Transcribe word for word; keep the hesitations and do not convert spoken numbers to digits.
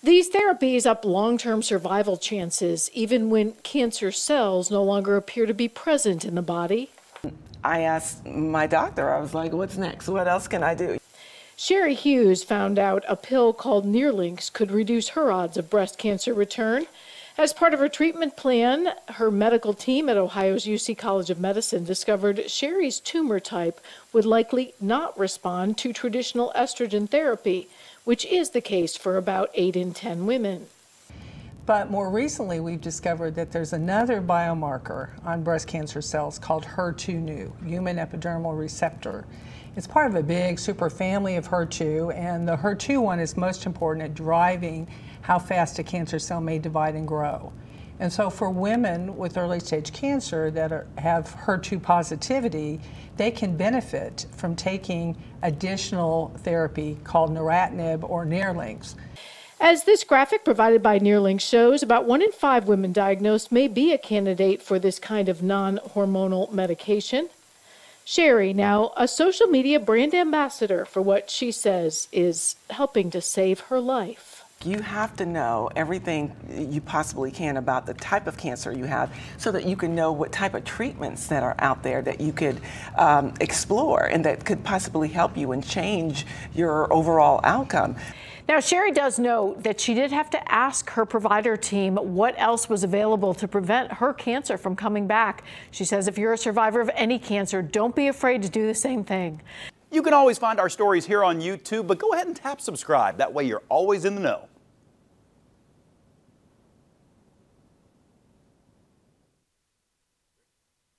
These therapies up long-term survival chances, even when cancer cells no longer appear to be present in the body. I asked my doctor, I was like, what's next? What else can I do? Sherry Hughes found out a pill called Nearlink could reduce her odds of breast cancer return. As part of her treatment plan, her medical team at Ohio's U C College of Medicine discovered Sherry's tumor type would likely not respond to traditional estrogen therapy, which is the case for about eight in ten women. But more recently, we've discovered that there's another biomarker on breast cancer cells called H E R two neu, human epidermal receptor. It's part of a big superfamily of H E R two, and the H E R two one is most important at driving how fast a cancer cell may divide and grow. And so for women with early stage cancer that are, have H E R two positivity, they can benefit from taking additional therapy called neratinib or Nerlynx. As this graphic provided by Nearlink shows, about one in five women diagnosed may be a candidate for this kind of non-hormonal medication. Sherry, now a social media brand ambassador for what she says is helping to save her life. You have to know everything you possibly can about the type of cancer you have so that you can know what type of treatments that are out there that you could um, explore and that could possibly help you and change your overall outcome. Now, Sherry does know that she did have to ask her provider team what else was available to prevent her cancer from coming back. She says if you're a survivor of any cancer, don't be afraid to do the same thing. You can always find our stories here on YouTube, but go ahead and tap subscribe. That way you're always in the know.